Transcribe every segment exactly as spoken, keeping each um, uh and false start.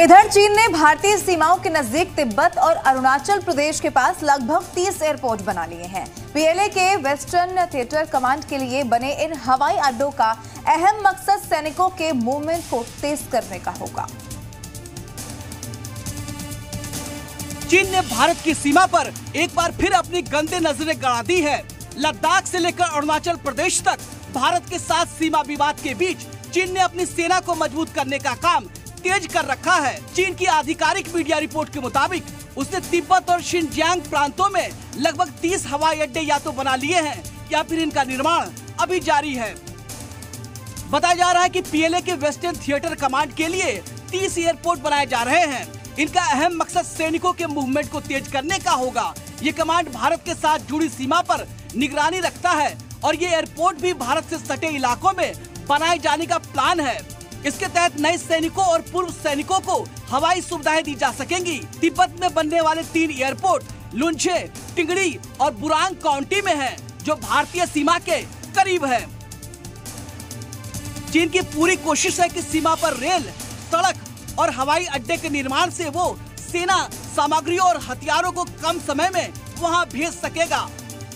इधर चीन ने भारतीय सीमाओं के नजदीक तिब्बत और अरुणाचल प्रदेश के पास लगभग तीस एयरपोर्ट बना लिए हैं। पीएलए के वेस्टर्न थिएटर कमांड के लिए बने इन हवाई अड्डों का अहम मकसद सैनिकों के मूवमेंट को तेज करने का होगा। चीन ने भारत की सीमा पर एक बार फिर अपनी गंदे नजरें गड़ा दी है। लद्दाख से लेकर अरुणाचल प्रदेश तक भारत के साथ सीमा विवाद के बीच चीन ने अपनी सेना को मजबूत करने का काम तेज कर रखा है। चीन की आधिकारिक मीडिया रिपोर्ट के मुताबिक उसने तिब्बत और शिनजियांग प्रांतों में लगभग तीस हवाई अड्डे या तो बना लिए हैं या फिर इनका निर्माण अभी जारी है। बताया जा रहा है कि पीएलए के वेस्टर्न थिएटर कमांड के लिए तीस एयरपोर्ट बनाए जा रहे हैं। इनका अहम मकसद सैनिकों के मूवमेंट को तेज करने का होगा। ये कमांड भारत के साथ जुड़ी सीमा पर निगरानी रखता है और ये एयरपोर्ट भी भारत से सटे इलाकों में बनाए जाने का प्लान है। इसके तहत नए सैनिकों और पूर्व सैनिकों को हवाई सुविधाएं दी जा सकेंगी। तिब्बत में बनने वाले तीन एयरपोर्ट लुन्छे, टिंगडी और बुरांग काउंटी में हैं, जो भारतीय सीमा के करीब है। चीन की पूरी कोशिश है कि सीमा पर रेल, सड़क और हवाई अड्डे के निर्माण से वो सेना, सामग्री और हथियारों को कम समय में वहां भेज सकेगा।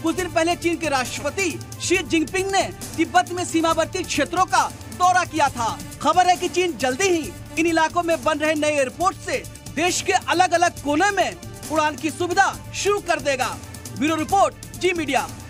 कुछ दिन पहले चीन के राष्ट्रपति शी जिनपिंग ने तिब्बत में सीमावर्ती क्षेत्रों का दौरा किया था। खबर है कि चीन जल्दी ही इन इलाकों में बन रहे नए एयरपोर्ट से देश के अलग अलग कोने में उड़ान की सुविधा शुरू कर देगा। Bureau report, Zee media.